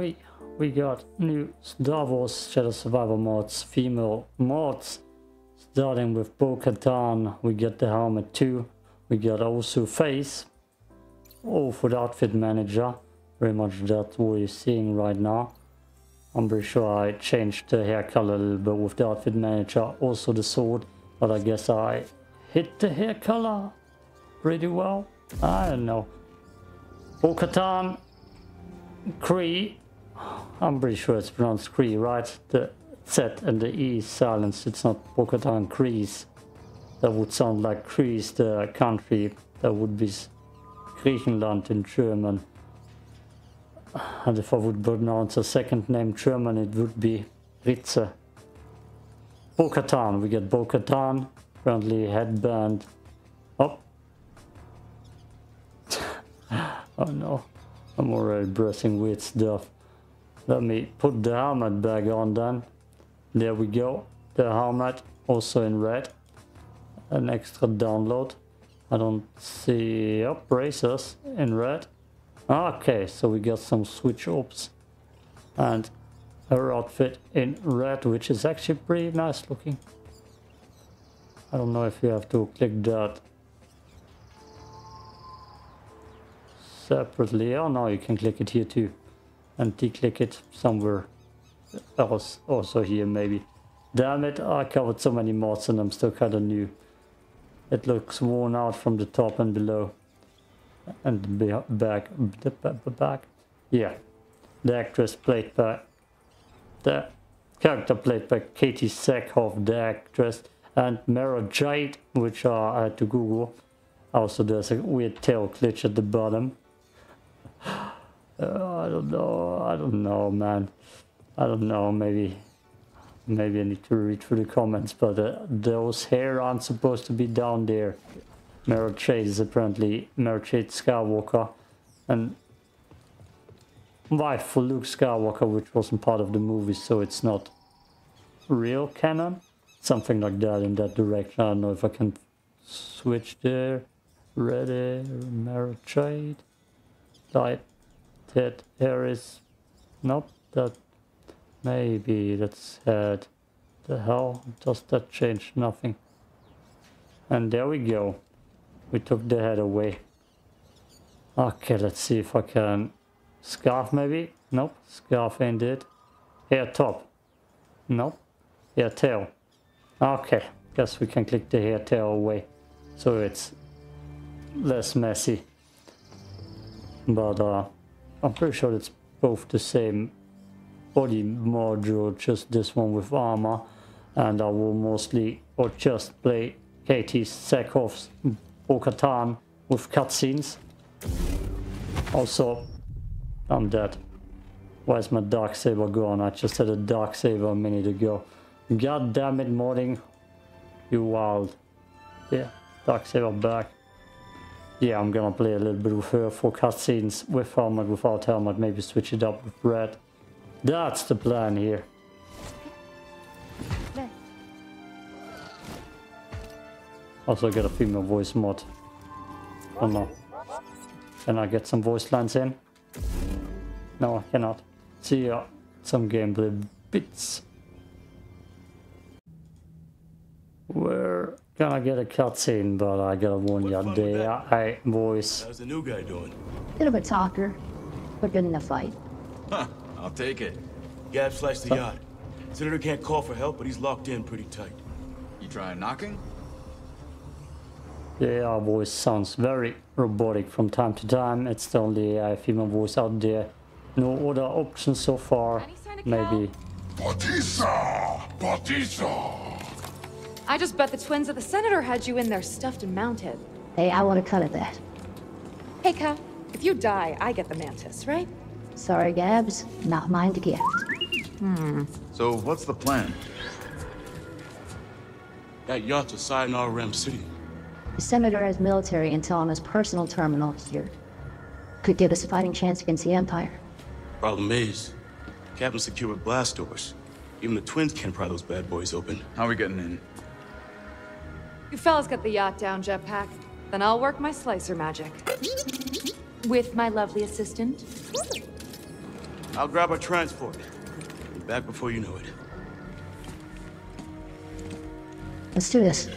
way, we got new Star Wars Jedi Survivor mods, female mods. Starting with Bo-Katan, we get the helmet too. We got also face. Oh, for the outfit manager. Pretty much that's what you're seeing right now. I'm pretty sure I changed the hair color a little bit with the outfit manager. Also the sword. But I guess I hit the hair color pretty well. I don't know. Bo-Katan Kryze. I'm pretty sure it's pronounced Kree, right? The Z and the E is silenced. It's not Bo-Katan Kryze. That would sound like Kree's the country. That would be Griechenland in German. And if I would pronounce a second name German, it would be Ritze. Bo-Katan. We get Bo-Katan. Apparently headband. Oh. Oh no. I'm already breathing weird stuff. Let me put the helmet back on then. There we go. The helmet also in red. An extra download. I don't see... Oh, bracers in red. Okay, so we got some switch ops. And her outfit in red, which is actually pretty nice looking. I don't know if you have to click that separately. Oh no, you can click it here too. And de-click it somewhere else. Also here maybe. Damn it, I covered so many mods and I'm still kinda new. It looks worn out from the top and below. And back. Yeah. The actress played by... The character played by Katee Sackhoff, the actress, and Mara Jade, which I had to Google. Also, there's a weird tail glitch at the bottom. I don't know, man. I don't know, maybe I need to read through the comments, but those hair aren't supposed to be down there. Mara Jade is apparently Mara Jade Skywalker and wife for Luke Skywalker, which wasn't part of the movie, so it's not real canon. Something like that in that direction. I don't know if I can switch there. Ready, Mara Jade. Light, head, hair is... Nope, that... Maybe that's head. The hell does that change? Nothing. And there we go. We took the head away. Okay, let's see if I can... Scarf maybe? Nope. Scarf ain't it. Hair top. Nope. Hair tail. Okay. Guess we can click the hair tail away. So it's less messy. But I'm pretty sure it's both the same body module, just this one with armor. And I will mostly or just play Katee Sackhoff's Bo-Katan with cutscenes. Also, I'm dead. Why is my darksaber gone? I just had a darksaber a minute ago. God damn it, modding. You wild. Yeah, darksaber back. Yeah, I'm gonna play a little bit with her for cutscenes with helmet, without helmet. Maybe switch it up with red. That's the plan here. Also got a female voice mod. Oh no. Can I get some voice lines in? No, I cannot. See ya. Some gameplay bits. Where can I get a cutscene? But I gotta warn you, they are a voice. How's the new guy doing? Little bit soccer, but good in the fight. Huh, I'll take it. Gab slashed the yacht. Senator can't call for help, but he's locked in pretty tight. You trying knocking? The AI voice sounds very robotic from time to time. It's the only AI female voice out there. No other options so far. Maybe. Batissa! Batissa! I just bet the twins of the Senator had you in there stuffed and mounted. Hey, I want a cut at that. Hey, Cal, if you die, I get the mantis, right? Sorry, Gabs. Not mine to get. So, what's the plan? That yacht's aside in our Rem City. The Senator has military intel on his personal terminal here. Could give us a fighting chance against the Empire. Problem is, Captain secure with blast doors. Even the twins can't pry those bad boys open. How are we getting in? You fellas got the yacht down, Jetpack. Then I'll work my slicer magic. With my lovely assistant. I'll grab our transport. Be back before you know it. Let's do this.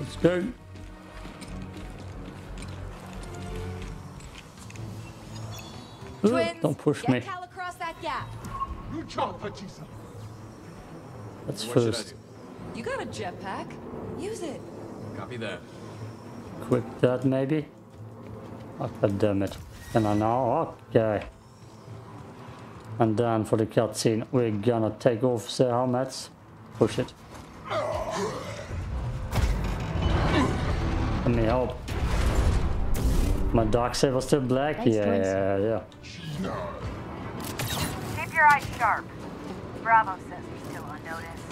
Let's go. Twins, don't push me. Cal across that gap. You can't put yourself. That's first. You got a jetpack. Use it. Copy that. Equip that maybe. Oh, God damn it. Can I now? Okay. And then for the cutscene, we're gonna take off the helmets. Push it. Let me help. My darksaber's still black? Thanks, yeah. Keep your eyes sharp. Bravo says he's still on notice.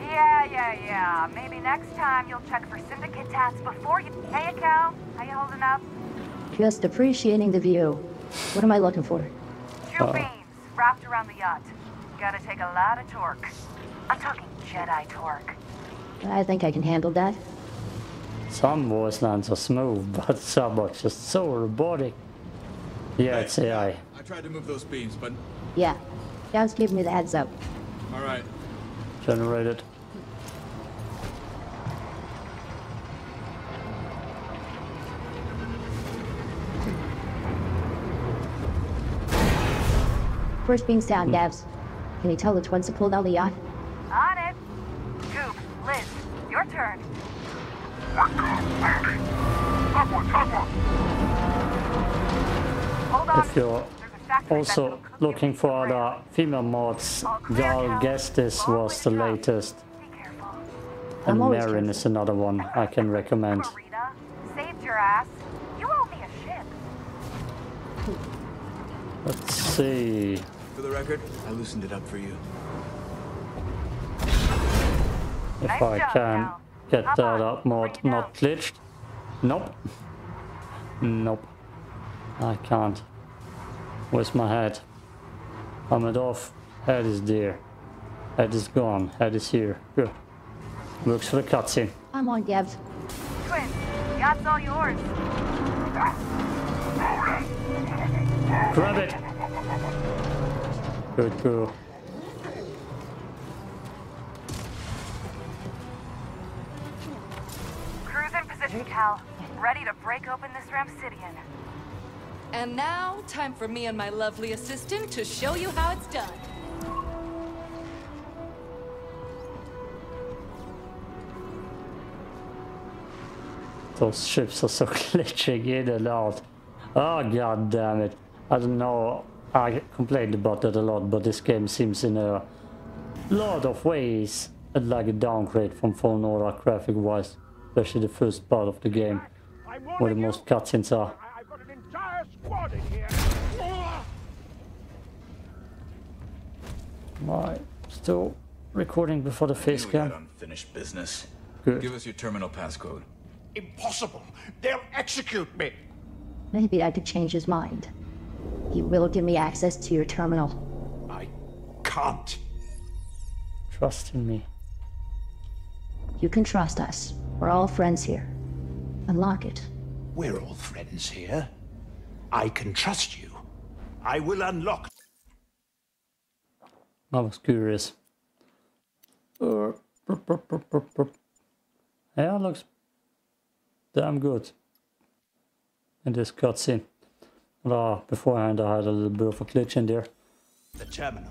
Yeah. Maybe next time you'll check for syndicate tasks before you... Hey, Cal. How you holding up? Just appreciating the view. What am I looking for? Two beams wrapped around the yacht. Gotta take a lot of torque. I'm talking Jedi torque. I think I can handle that. Some voice lines are smooth, but some are just so robotic. Yeah, hey, it's AI. I tried to move those beams, but... Yeah. Just give me the heads up. All right. Generated. First beam's down, Devs. Can you tell the twins to pull down the yacht? On it. Goop, Liz, your turn. If you're also looking for other female mods, Gal Kestis was the latest. And Marin is another one I can recommend. Saved your ass. You owe me a ship. Let's see. For the record, I loosened it up for you. If I can. Get that up mod not glitched. Nope. Nope. I can't. Where's my head? Helmet off. Head is there. Head is gone. Head is here. Good. Works for the cutscene. I'm on, Devs. Twins, yacht's all yours. Grab it. Good girl. Cal, ready to break open this Ramsidian. And now, time for me and my lovely assistant to show you how it's done. Those ships are so glitching in and out. Oh, god damn it. I don't know. I complained about that a lot, but this game seems in a lot of ways like a downgrade from Fallen Order graphic-wise. Especially the first part of the game, where the most cutscenes are. I've got an entire squad in here. My, still recording before the face cam. Unfinished business. Good. Give us your terminal passcode. Impossible. They'll execute me. Maybe I could change his mind. He will give me access to your terminal. I can't. Trust in me. You can trust us. We're all friends here. Unlock it. We're all friends here. I can trust you. I will unlock. I was curious. Yeah, looks damn good in this cutscene. Well, beforehand I had a little bit of a glitch in there. The terminal.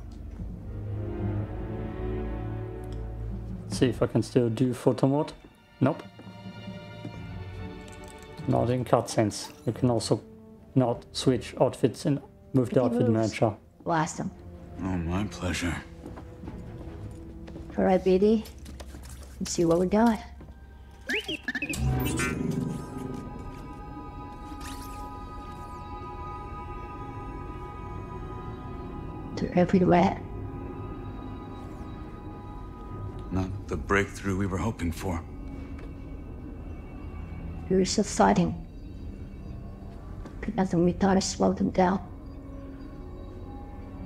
Let's see if I can still do photo mode. Nope. Not in cutscenes. You can also not switch outfits and move the outfit manager. Blast him. Oh, my pleasure. All right, BD. Let's see what we got. They're everywhere. Not the breakthrough we were hoping for. We were still fighting. But nothing we thought slowed them down.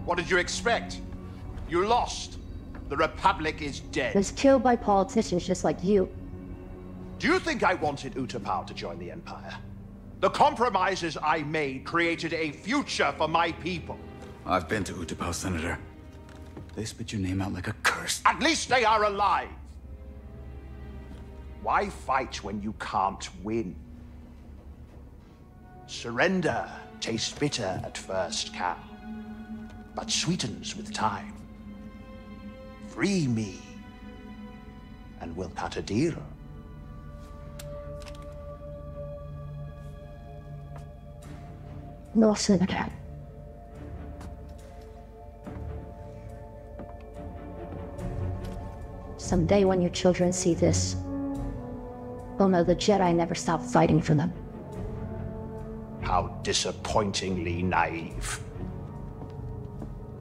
What did you expect? You lost. The Republic is dead. It was killed by politicians just like you. Do you think I wanted Utapau to join the Empire? The compromises I made created a future for my people. I've been to Utapau, Senator. They spit your name out like a curse. At least they are alive. Why fight when you can't win? Surrender tastes bitter at first, Cal, but sweetens with time. Free me, and we'll cut a deal. No, Senator. Someday when your children see this, they'll know the Jedi never stopped fighting for them. How disappointingly naive.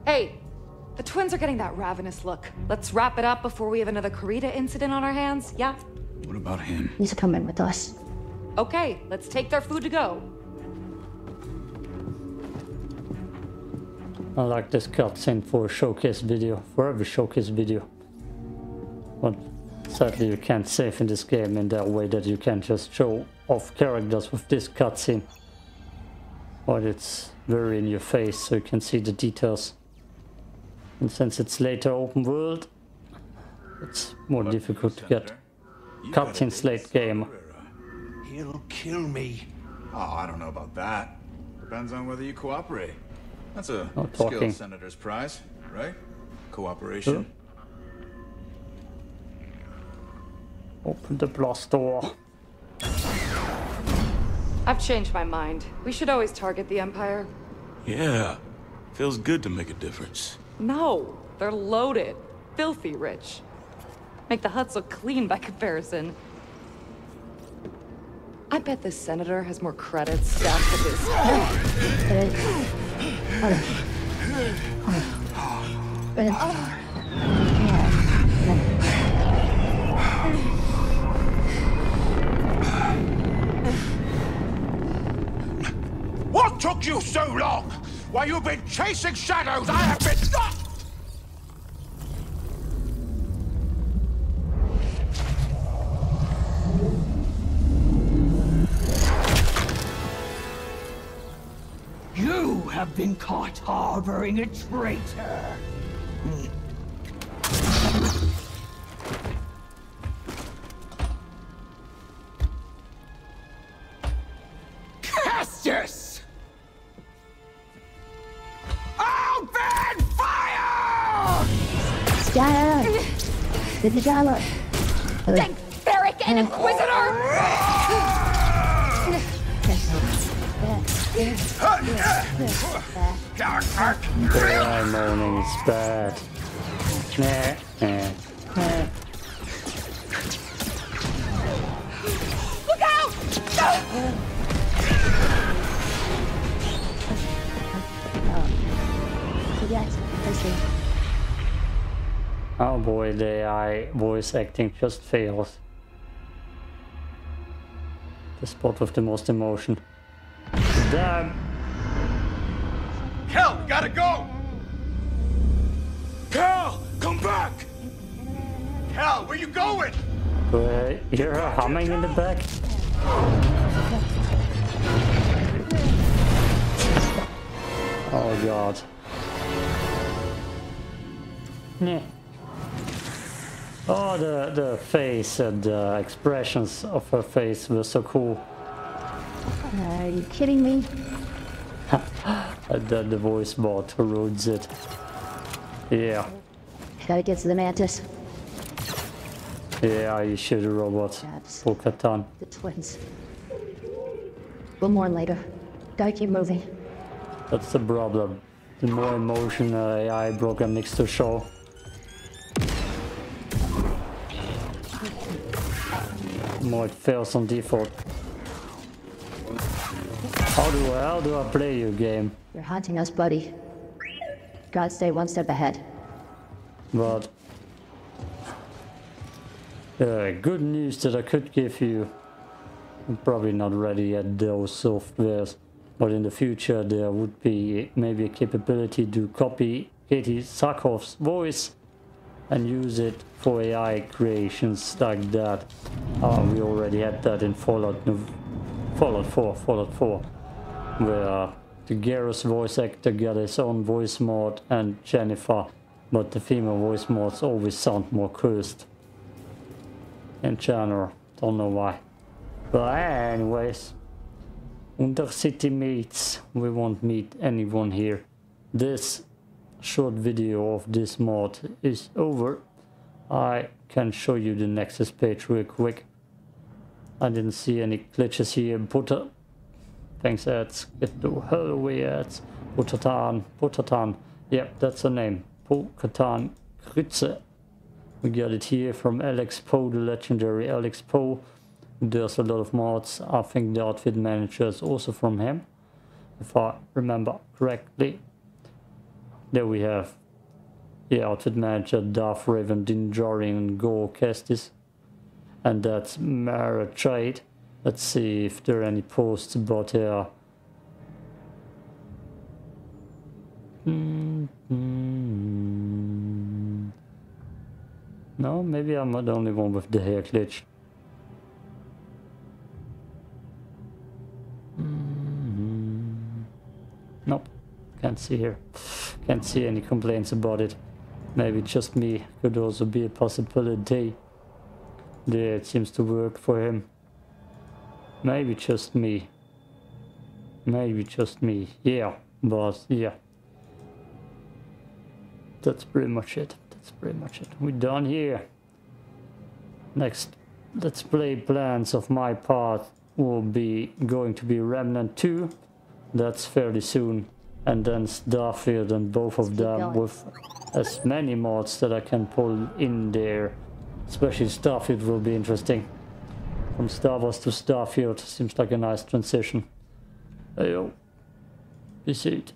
Hey, the twins are getting that ravenous look. Let's wrap it up before we have another Kurita incident on our hands, yeah? What about him? He's coming with us. Okay, let's take their food to go. I like this cutscene for a showcase video, for every showcase video. But sadly you can't save in this game in that way that you can just show off characters with this cutscene. But it's very in your face, so you can see the details. And since it's later open world, it's more difficult to get cutscenes late game. He'll kill me. Oh, I don't know about that. Depends on whether you cooperate. That's a skill Senator's prize, right? Cooperation. Open the blast door. I've changed my mind. We should always target the Empire. Yeah. Feels good to make a difference. No. They're loaded. Filthy rich. Make the huts look clean by comparison. I bet this Senator has more credits stacked with his... What took you so long? While you've been chasing shadows, I have been... I've been caught harboring a traitor. Kestis! Open fire! Did the dialogue? Thank Ferric and Inquisitor! Daylight moaning is bad. Look out! Oh boy, the AI voice acting just fails. The spot with the most emotion. Damn. Cal, we gotta go! Cal, come back! Cal, where you going? You're humming in the back? Oh god. Oh, the face and the expressions of her face were so cool. Are you kidding me? And then the voice bot ruins it. Yeah. Gotta get to the mantis. Yeah, you should, robot. Bo-Katan. The twins. We'll mourn later. Gotta keep moving. That's the problem. The more emotion AI program needs to show. The more it fails on default. How do I play your game? You're haunting us, buddy. Gotta stay one step ahead. But the good news that I could give you, I'm probably not ready yet, those softwares, but in the future there would be maybe a capability to copy Katee Sackhoff's voice and use it for AI creations like that. We already had that in Fallout New Fallout 4, where the Garrus voice actor got his own voice mod and Jennifer, but the female voice mods always sound more cursed in general. Don't know why. But anyways, Undercity mates, we won't meet anyone here. This short video of this mod is over. I can show you the Nexus page real quick. I didn't see any glitches here. Butter. Thanks, ads. Get the hell away, ads. Bo-Katan. Yep, that's the name. Bo-Katan Kryze. We got it here from Alex Poe, the legendary Alex Poe. There's a lot of mods. I think the outfit manager is also from him, if I remember correctly. There we have the outfit manager, Darth Raven, Din Djarin, and Gal Kestis. And that's Mara Jade. Let's see if there are any posts about her. No, maybe I'm not the only one with the hair glitch. Nope, can't see here. Can't see any complaints about it. Maybe just me, could also be a possibility. Yeah, it seems to work for him. Maybe just me. Yeah, but yeah. That's pretty much it. We're done here. Next, let's play plans of my part will be going to be Remnant 2. That's fairly soon. And then Starfield, and both of them with as many mods that I can pull in there. Especially Starfield will be interesting. From Star Wars to Starfield seems like a nice transition. Ayo. Be seated.